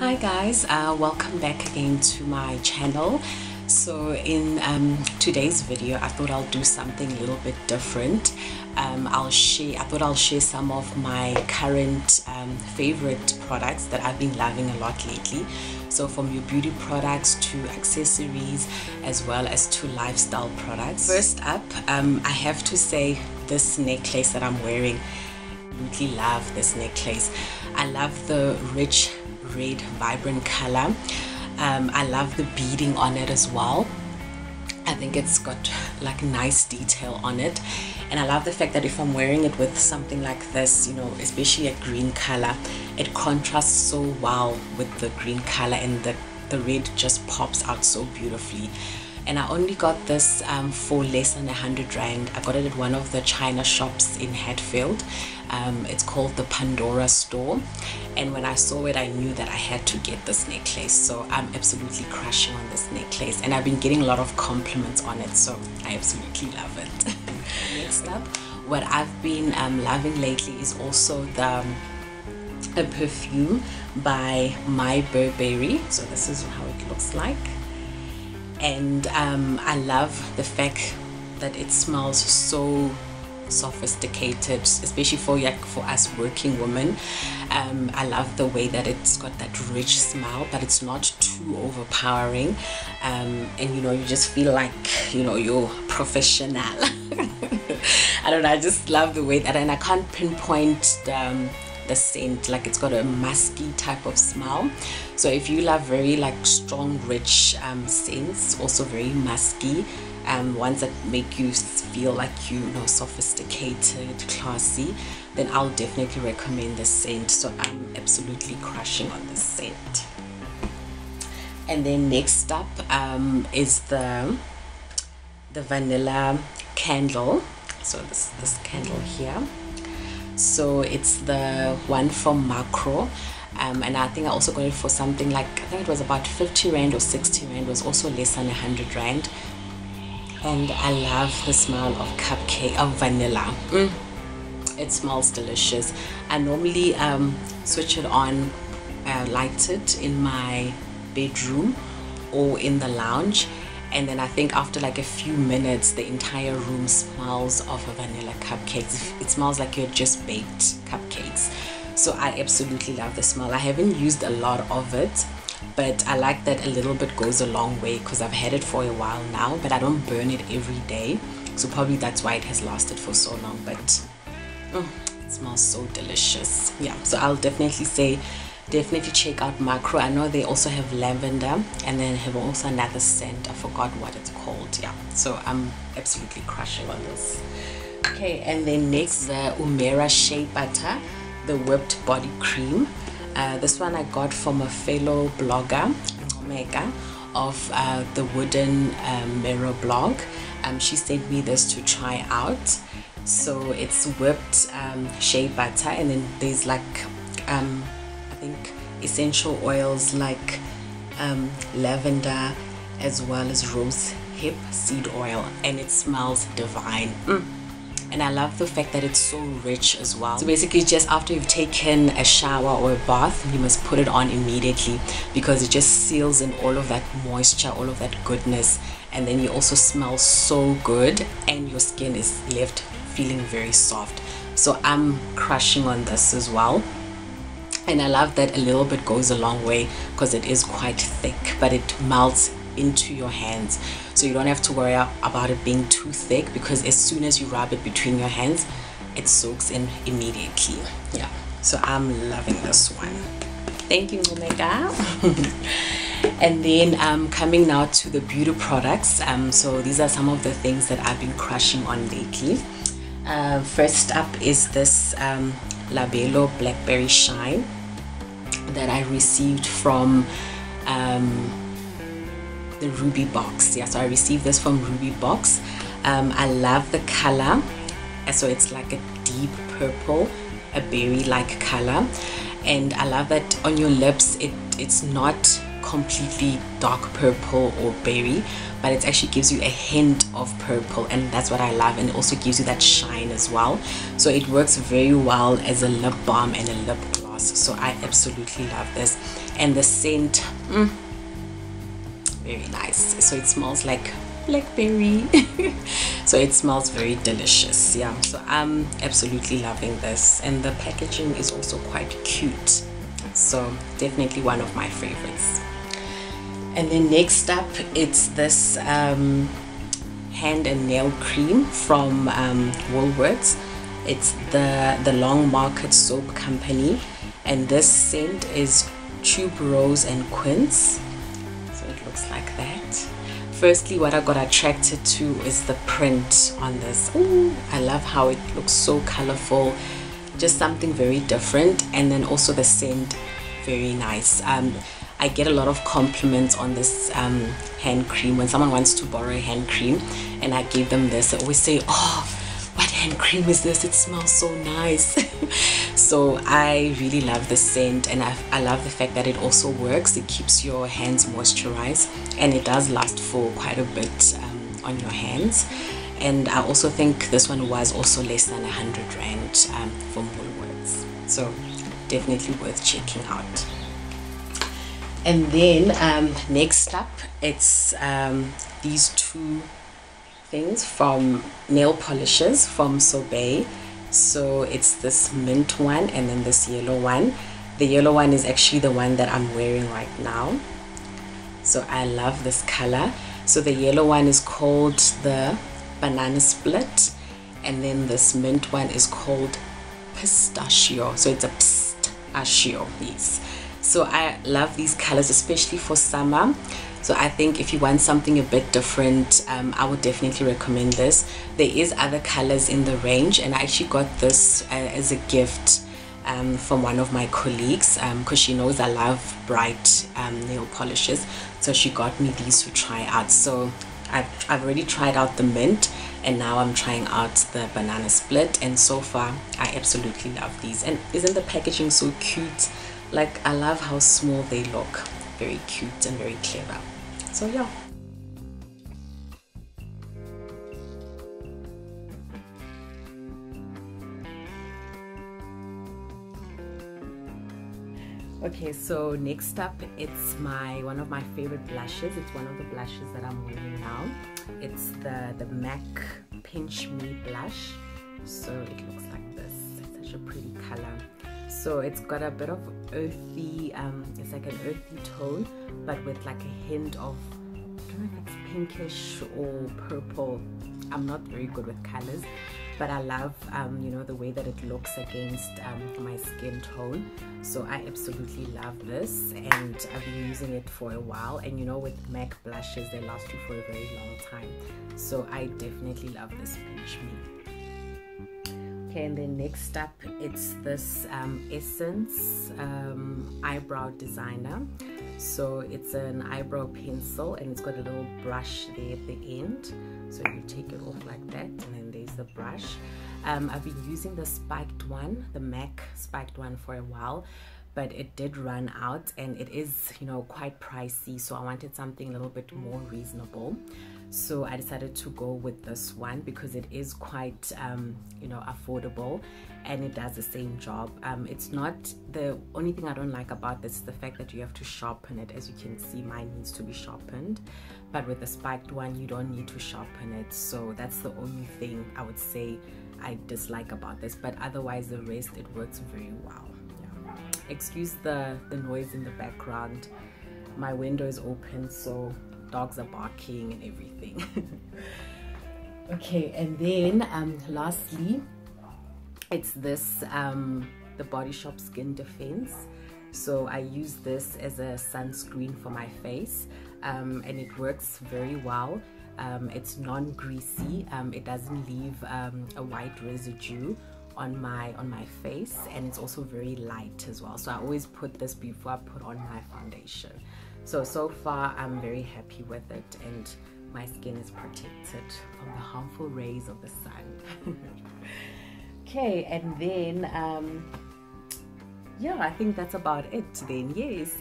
Hi guys, welcome back again to my channel. So in today's video, I thought I'll do something a little bit different. I thought I'll share some of my current favorite products that I've been loving a lot lately. So from your beauty products to accessories, as well as to lifestyle products. First up, I have to say this necklace that I'm wearing. I really love this necklace. I love the rich red vibrant color. I love the beading on it as well. I think it's got like nice detail on it, and I love the fact that if I'm wearing it with something like this, you know, especially a green color, it contrasts so well with the green color, and the red just pops out so beautifully. And I only got this for less than 100 rand. I got it at one of the China shops in Hatfield. It's called the Pandora store, and when I saw it, I knew that I had to get this necklace. So I'm absolutely crushing on this necklace, and I've been getting a lot of compliments on it, so I absolutely love it. Next up, what I've been loving lately is also the perfume by My Burberry. So this is how it looks like, and I love the fact that it smells so sophisticated, especially for us working women. I love the way that it's got that rich smell, but it's not too overpowering, and you know, you just feel like, you know, you're professional. I don't know, I just love the way that, and I can't pinpoint the scent, like it's got a musky type of smell. So if you love very like strong rich scents, also very musky, ones that make you feel like, you know, sophisticated, classy, then I'll definitely recommend this scent. So I'm absolutely crushing on this scent. And then next up is the vanilla candle. So this candle here, so it's the one from Macro. And I think I also got it for something like, I think it was about 50 rand or 60 rand, it was also less than 100 rand. And I love the smell of vanilla. It smells delicious. I normally switch it on, light it in my bedroom or in the lounge, and then I think after like a few minutes the entire room smells of vanilla cupcakes. It smells like you're just baked cupcakes. So I absolutely love the smell. I haven't used a lot of it, but I like that a little bit goes a long way, because I've had it for a while now, but I don't burn it every day, so probably that's why it has lasted for so long. But it smells so delicious. Yeah, so I'll definitely say check out Macro. I know they also have lavender, and then have also another scent, I forgot what it's called. Yeah, so I'm absolutely crushing on this. Okay, and then next, the Umera Shea Butter, the whipped body cream. This one I got from a fellow blogger, Omega, of the Wooden Mirror blog. She sent me this to try out. So it's whipped shea butter, and then there's like I think essential oils like lavender, as well as rose hip seed oil, and it smells divine. And I love the fact that it's so rich as well. So basically, just after you've taken a shower or a bath, you must put it on immediately, because it just seals in all of that moisture, all of that goodness, and then you also smell so good, and your skin is left feeling very soft. So I'm crushing on this as well, and I love that a little bit goes a long way, because it is quite thick, but it melts into your hands, so you don't have to worry about it being too thick, because as soon as you rub it between your hands, it soaks in immediately. Yeah, so I'm loving this one. Thank you, Omega. And then coming now to the beauty products, so these are some of the things that I've been crushing on lately. First up is this Labello Blackberry Shine that I received from the Ruby Box. Yeah, so I received this from Ruby Box. I love the color, so it's like a deep purple, a berry-like color, and I love that on your lips it's not completely dark purple or berry, but it actually gives you a hint of purple, and that's what I love. And it also gives you that shine as well, so it works very well as a lip balm and a lip gloss. mask. So I absolutely love this, and the scent, very nice. So it smells like blackberry. So it smells very delicious. Yeah, so I'm absolutely loving this, and the packaging is also quite cute, so definitely one of my favorites. And then next up, it's this hand and nail cream from Woolworths. It's the Long Market Soap Company, and this scent is tuberose and quince. So it looks like that. Firstly, what I got attracted to is the print on this. Ooh, I love how it looks so colorful, just something very different. And then also the scent, very nice. I get a lot of compliments on this hand cream. When someone wants to borrow a hand cream and I give them this, they always say, oh, what hand cream is this? It smells so nice. So I really love the scent, and I love the fact that it also works. It keeps your hands moisturized, and it does last for quite a bit on your hands. And I also think this one was also less than 100 rand from Woolworths. So definitely worth checking out. And then next up, it's these two things from nail polishes from Sobe. So it's this mint one and then this yellow one. The yellow one is actually the one that I'm wearing right now. So I love this color. So the yellow one is called the banana split, and then this mint one is called pistachio. So it's a pistachio, yes. So I love these colors, especially for summer. So I think if you want something a bit different, I would definitely recommend this. There is other colors in the range, and I actually got this as a gift from one of my colleagues, because she knows I love bright nail polishes. So she got me these to try out. So I've already tried out the mint, and now I'm trying out the banana split, and so far I absolutely love these. And isn't the packaging so cute? Like, I love how small they look. Very cute and very clever. So yeah. Okay, so next up, it's one of my favorite blushes. It's one of the blushes that I'm wearing now. It's the MAC Pinch Me blush. So it looks like this. It's such a pretty color. So it's got a bit of earthy, it's like an earthy tone, but with like a hint of, I don't know if it's pinkish or purple. I'm not very good with colors, but I love, you know, the way that it looks against my skin tone. So I absolutely love this, and I've been using it for a while. And you know, with MAC blushes, they last you for a very long time. So I definitely love this Pinch Me. And then next up, it's this Essence eyebrow designer. So it's an eyebrow pencil, and it's got a little brush there at the end. So you take it off like that, and then there's the brush. I've been using the spiked one, the MAC spiked one, for a while, but it did run out, and it is, you know, quite pricey. So I wanted something a little bit more reasonable. So I decided to go with this one because it is quite, you know, affordable, and it does the same job. It's not, the only thing I don't like about this is the fact that you have to sharpen it. As you can see, mine needs to be sharpened, but with the spiked one, you don't need to sharpen it. So that's the only thing I would say I dislike about this, but otherwise the rest, it works very well. Yeah. Excuse the noise in the background. My window is open, so dogs are barking and everything. Okay, and then lastly, it's this The Body Shop Skin Defense. So I use this as a sunscreen for my face, and it works very well. It's non-greasy. It doesn't leave a white residue on my face, and it's also very light as well. So I always put this before I put on my foundation. So far I'm very happy with it, and my skin is protected from the harmful rays of the sun. Okay, and then yeah, I think that's about it then. Yes.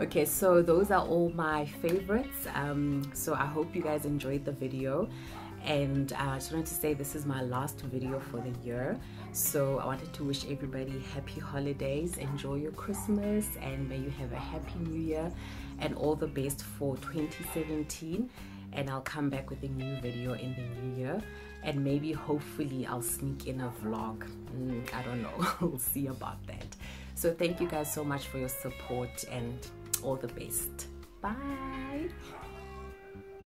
Okay, so those are all my favorites. So I hope you guys enjoyed the video, And I just wanted to say this is my last video for the year, so I wanted to wish everybody happy holidays, enjoy your Christmas, and may you have a happy new year and all the best for 2017. And I'll come back with a new video in the new year, and maybe hopefully I'll sneak in a vlog. I don't know. We'll see about that. So thank you guys so much for your support and all the best. Bye.